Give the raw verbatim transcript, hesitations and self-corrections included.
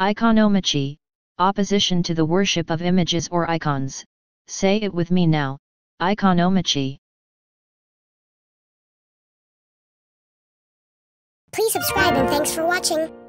Iconomachy, opposition to the worship of images or icons. Say it with me now, Iconomachy. Please subscribe and thanks for watching.